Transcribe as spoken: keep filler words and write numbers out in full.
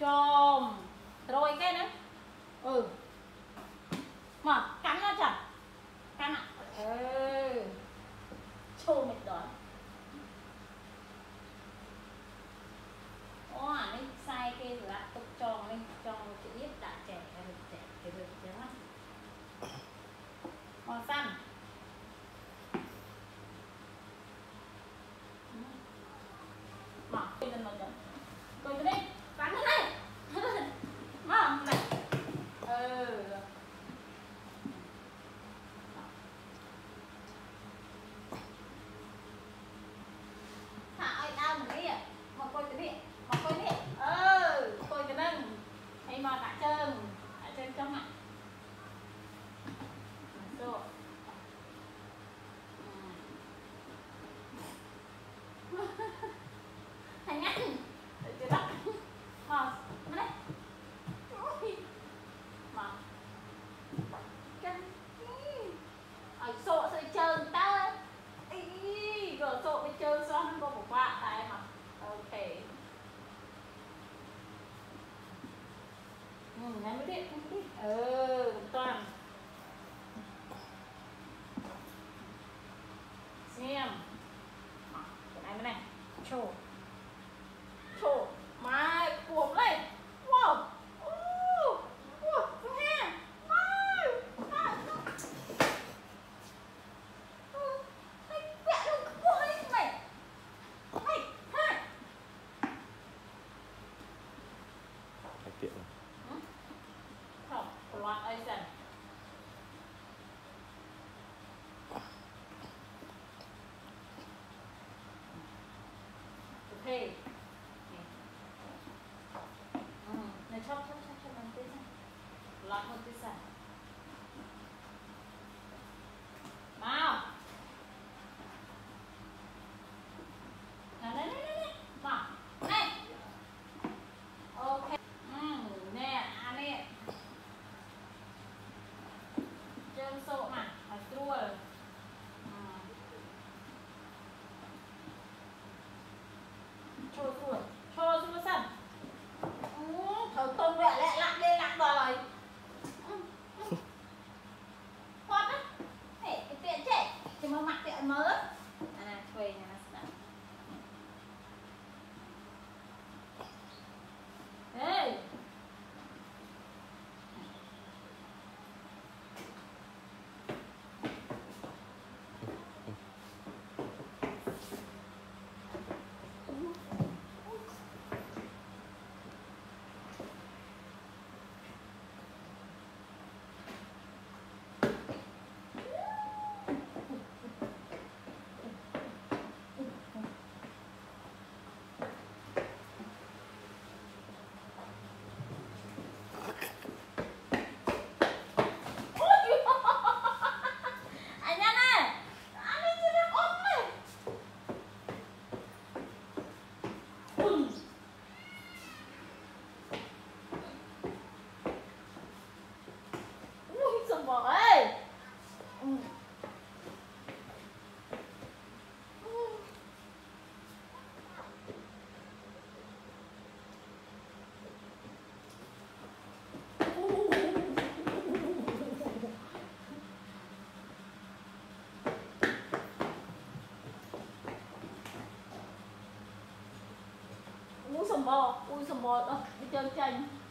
Chôm rồi cái nữa. Ừ. Mà cắn nó chẳng. Cắn ạ. Ừ. Chôm mệt đó. Ôi à, đi sai kia rồi ạ. Tục tròn lên, tròn một chữ ít đã trẻ được trẻ thì được chứ mắt. Còn xăm. Mà cái lần một lần. Coi cái đấy. Cắn cái này. Mà này. Ừ. Thả ơi đau một cái ạ. Mà coi cái điện. Mà coi cái điện. Ừ. Coi cái nâng. Thấy mà đã trơn. Đã trơn trong ạ. Rồi. Thả nhắc. Chưa đắt. Mà đây. Mà ở sổ sẽ trơn ta. Ý, rồi sổ mới trơn xong không có một quạ tại em ạ. Ok. Ừ, này mới điện, mới điện. Ừ, toàn. Xem. Cái này mới này. Chổ. Chổ. Mà cuồng lên. Wow. Wow. Wow. Nghe. Wow. Anh mẹ đâu có lên mày. Hay. Hay. Anh tiện rồi. Hả? Không. Loạn ấy dần. Ok. Này chóc chóc chóc chóc bằng tê xanh. Lọt một tê xanh. Màu. Nào đây đây đây. Màu. Này. Ok. Nè. À nè. Chân sộ mà. Phải trua rồi. Chô xua. Chô xua xanh. Thử tôm vẹn lẹ lặng lên lặng rồi. Thoát á. Thế cái tiện trẻ. Thì mà mặc tiện mớ. À, thuê nhà nó sẽ ê. Ui sầm bò, ui sầm bò đó, đi chơi chanh.